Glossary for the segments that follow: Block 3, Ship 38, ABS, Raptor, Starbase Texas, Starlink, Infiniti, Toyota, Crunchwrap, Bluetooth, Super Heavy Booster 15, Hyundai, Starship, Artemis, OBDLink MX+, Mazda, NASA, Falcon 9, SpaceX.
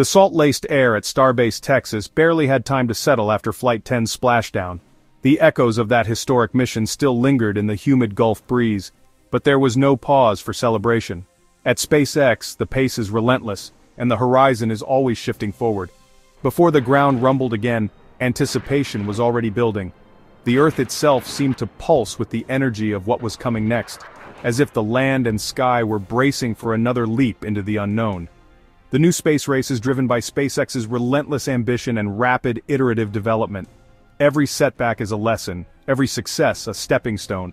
The salt-laced air at Starbase Texas barely had time to settle after Flight 10's splashdown. The echoes of that historic mission still lingered in the humid Gulf breeze, but there was no pause for celebration. At SpaceX, the pace is relentless, and the horizon is always shifting forward. Before the ground rumbled again, anticipation was already building. The Earth itself seemed to pulse with the energy of what was coming next, as if the land and sky were bracing for another leap into the unknown. The new space race is driven by SpaceX's relentless ambition and rapid, iterative development. Every setback is a lesson, every success a stepping stone.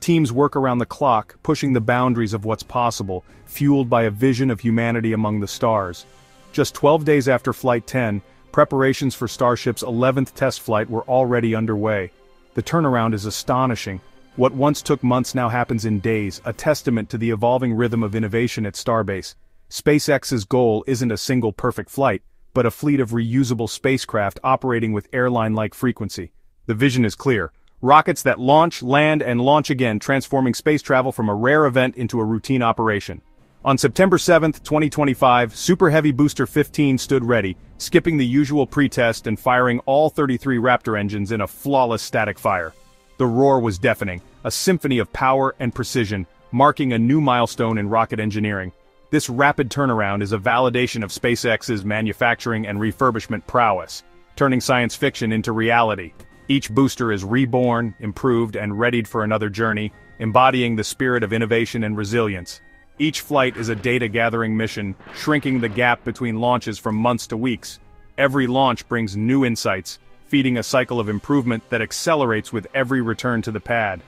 Teams work around the clock, pushing the boundaries of what's possible, fueled by a vision of humanity among the stars. Just 12 days after Flight 10, preparations for Starship's 11th test flight were already underway. The turnaround is astonishing. What once took months now happens in days, a testament to the evolving rhythm of innovation at Starbase. SpaceX's goal isn't a single perfect flight, but a fleet of reusable spacecraft operating with airline-like frequency. The vision is clear. Rockets that launch, land, and launch again, transforming space travel from a rare event into a routine operation. On September 7, 2025, Super Heavy Booster 15 stood ready, skipping the usual pretest and firing all 33 Raptor engines in a flawless static fire. The roar was deafening, a symphony of power and precision, marking a new milestone in rocket engineering. This rapid turnaround is a validation of SpaceX's manufacturing and refurbishment prowess, turning science fiction into reality. Each booster is reborn, improved, and readied for another journey, embodying the spirit of innovation and resilience. Each flight is a data-gathering mission, shrinking the gap between launches from months to weeks. Every launch brings new insights, feeding a cycle of improvement that accelerates with every return to the pad.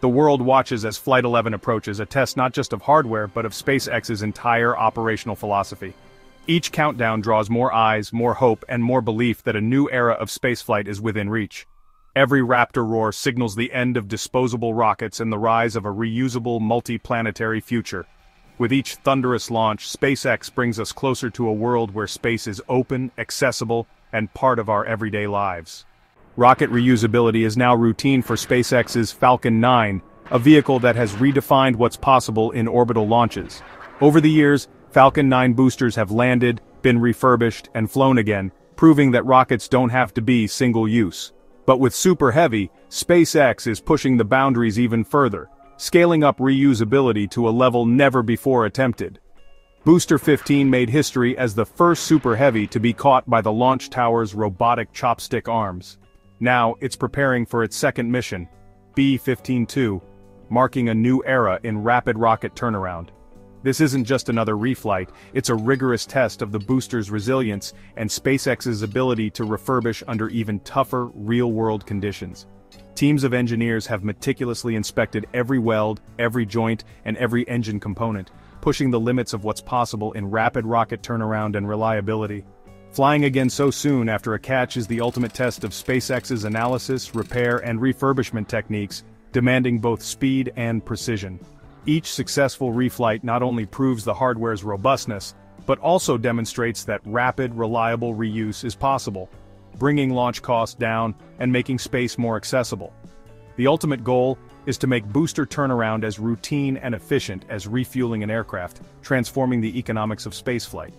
The world watches as Flight 11 approaches, a test not just of hardware but of SpaceX's entire operational philosophy. Each countdown draws more eyes, more hope, and more belief that a new era of spaceflight is within reach. Every Raptor roar signals the end of disposable rockets and the rise of a reusable, multi-planetary future. With each thunderous launch, SpaceX brings us closer to a world where space is open, accessible, and part of our everyday lives. Rocket reusability is now routine for SpaceX's Falcon 9, a vehicle that has redefined what's possible in orbital launches. Over the years, Falcon 9 boosters have landed, been refurbished, and flown again, proving that rockets don't have to be single-use. But with Super Heavy, SpaceX is pushing the boundaries even further, scaling up reusability to a level never before attempted. Booster 15 made history as the first Super Heavy to be caught by the launch tower's robotic chopstick arms. Now, it's preparing for its second mission, B-15-2, marking a new era in rapid rocket turnaround. This isn't just another reflight, it's a rigorous test of the booster's resilience and SpaceX's ability to refurbish under even tougher, real-world conditions. Teams of engineers have meticulously inspected every weld, every joint, and every engine component, pushing the limits of what's possible in rapid rocket turnaround and reliability. Flying again so soon after a catch is the ultimate test of SpaceX's analysis, repair, and refurbishment techniques, demanding both speed and precision. Each successful reflight not only proves the hardware's robustness, but also demonstrates that rapid, reliable reuse is possible, bringing launch costs down and making space more accessible. The ultimate goal is to make booster turnaround as routine and efficient as refueling an aircraft, transforming the economics of spaceflight.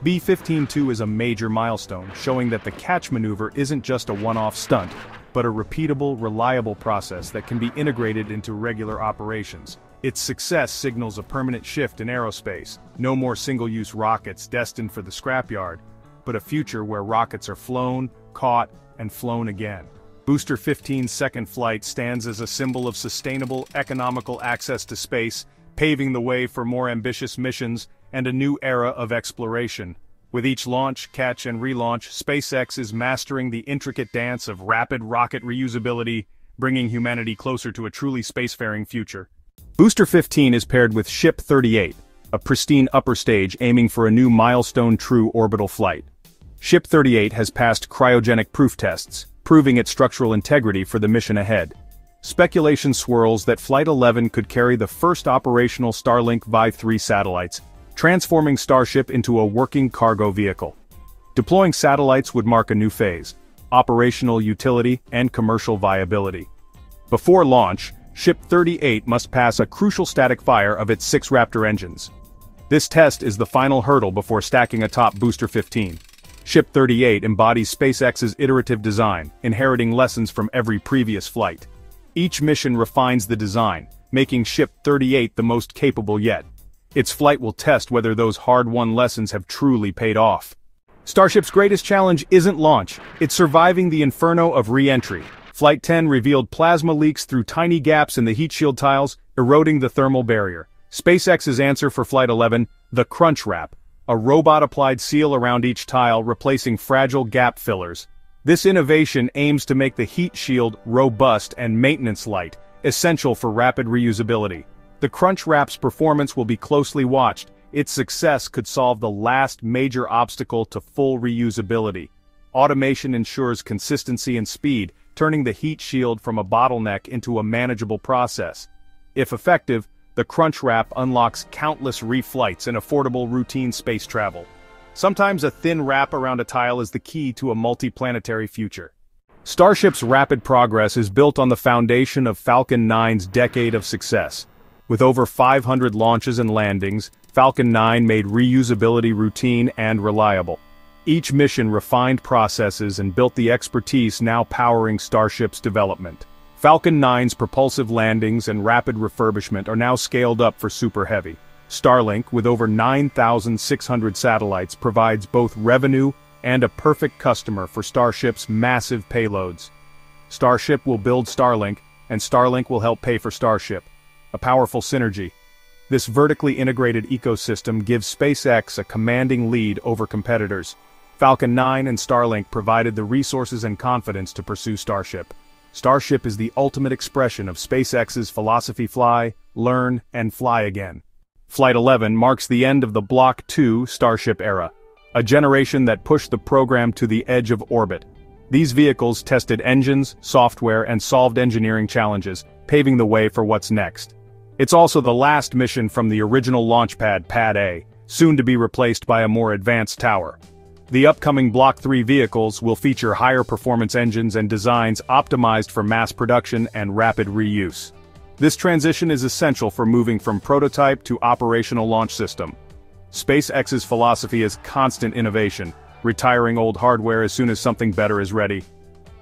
B-15-2 is a major milestone, showing that the catch maneuver isn't just a one-off stunt, but a repeatable, reliable process that can be integrated into regular operations. Its success signals a permanent shift in aerospace, no more single-use rockets destined for the scrapyard, but a future where rockets are flown, caught, and flown again. Booster 15's second flight stands as a symbol of sustainable, economical access to space, paving the way for more ambitious missions and a new era of exploration. With each launch, catch, and relaunch, SpaceX is mastering the intricate dance of rapid rocket reusability, bringing humanity closer to a truly spacefaring future. Booster 15 is paired with Ship 38, a pristine upper stage aiming for a new milestone true orbital flight. Ship 38 has passed cryogenic proof tests, proving its structural integrity for the mission ahead. Speculation swirls that Flight 11 could carry the first operational Starlink Vi-3 satellites, transforming Starship into a working cargo vehicle. Deploying satellites would mark a new phase, operational utility and commercial viability. Before launch, Ship 38 must pass a crucial static fire of its 6 Raptor engines. This test is the final hurdle before stacking atop Booster 15. Ship 38 embodies SpaceX's iterative design, inheriting lessons from every previous flight. Each mission refines the design, making Ship 38 the most capable yet. Its flight will test whether those hard-won lessons have truly paid off. Starship's greatest challenge isn't launch, it's surviving the inferno of re-entry. Flight 10 revealed plasma leaks through tiny gaps in the heat shield tiles, eroding the thermal barrier. SpaceX's answer for Flight 11, the Crunchwrap. A robot-applied seal around each tile, replacing fragile gap fillers. This innovation aims to make the heat shield robust and maintenance-light, essential for rapid reusability. The Crunchwrap's performance will be closely watched. Its success could solve the last major obstacle to full reusability. Automation ensures consistency and speed, turning the heat shield from a bottleneck into a manageable process. If effective, the Crunchwrap unlocks countless reflights and affordable routine space travel. Sometimes a thin wrap around a tile is the key to a multi-planetary future. Starship's rapid progress is built on the foundation of Falcon 9's decade of success. With over 500 launches and landings, Falcon 9 made reusability routine and reliable. Each mission refined processes and built the expertise now powering Starship's development. Falcon 9's propulsive landings and rapid refurbishment are now scaled up for Super Heavy. Starlink, with over 9,600 satellites, provides both revenue and a perfect customer for Starship's massive payloads. Starship will build Starlink, and Starlink will help pay for Starship. A powerful synergy. This vertically integrated ecosystem gives SpaceX a commanding lead over competitors. Falcon 9 and Starlink provided the resources and confidence to pursue Starship. Starship is the ultimate expression of SpaceX's philosophy: fly, learn, and fly again. Flight 11 marks the end of the Block 2 Starship era, a generation that pushed the program to the edge of orbit. These vehicles tested engines, software, and solved engineering challenges, paving the way for what's next. It's also the last mission from the original launch pad, Pad A, soon to be replaced by a more advanced tower. The upcoming Block 3 vehicles will feature higher performance engines and designs optimized for mass production and rapid reuse. This transition is essential for moving from prototype to operational launch system. SpaceX's philosophy is constant innovation, retiring old hardware as soon as something better is ready.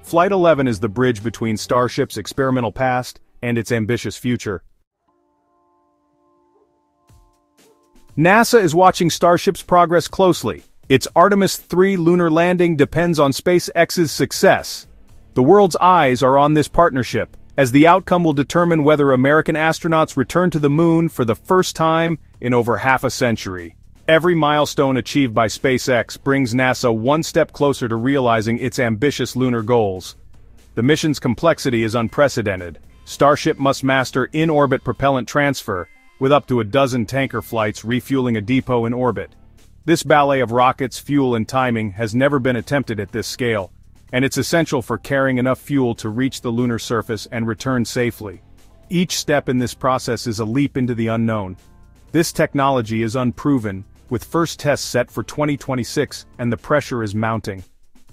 Flight 11 is the bridge between Starship's experimental past and its ambitious future. NASA is watching Starship's progress closely. Its Artemis 3 lunar landing depends on SpaceX's success. The world's eyes are on this partnership, as the outcome will determine whether American astronauts return to the moon for the first time in over half a century. Every milestone achieved by SpaceX brings NASA one step closer to realizing its ambitious lunar goals. The mission's complexity is unprecedented. Starship must master in-orbit propellant transfer, with up to a dozen tanker flights refueling a depot in orbit. This ballet of rockets, fuel, and timing has never been attempted at this scale, and it's essential for carrying enough fuel to reach the lunar surface and return safely. Each step in this process is a leap into the unknown. This technology is unproven, with first tests set for 2026, and the pressure is mounting.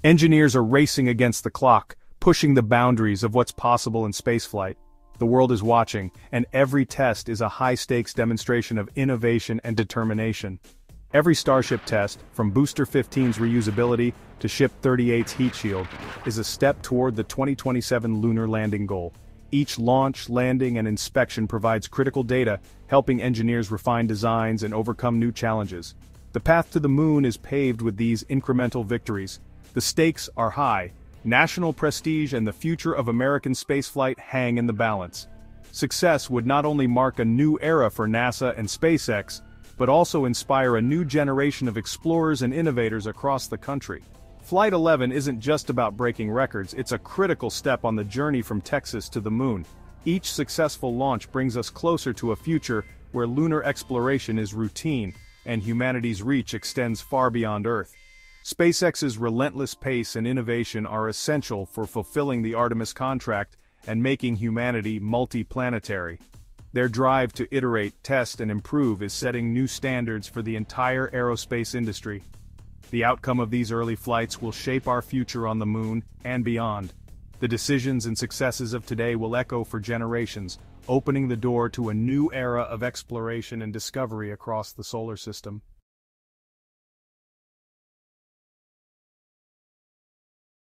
Engineers are racing against the clock, pushing the boundaries of what's possible in spaceflight. The world is watching, and every test is a high-stakes demonstration of innovation and determination. Every Starship test, from Booster 15's reusability to Ship 38's heat shield, is a step toward the 2027 lunar landing goal. Each launch, landing, and inspection provides critical data, helping engineers refine designs and overcome new challenges. The path to the moon is paved with these incremental victories. The stakes are high. National prestige and the future of American spaceflight hang in the balance. Success would not only mark a new era for NASA and SpaceX, but also inspire a new generation of explorers and innovators across the country. Flight 11 isn't just about breaking records, it's a critical step on the journey from Texas to the moon. Each successful launch brings us closer to a future where lunar exploration is routine, and humanity's reach extends far beyond Earth. SpaceX's relentless pace and innovation are essential for fulfilling the Artemis contract and making humanity multi-planetary. Their drive to iterate, test, and improve is setting new standards for the entire aerospace industry. The outcome of these early flights will shape our future on the moon and beyond. The decisions and successes of today will echo for generations, opening the door to a new era of exploration and discovery across the solar system.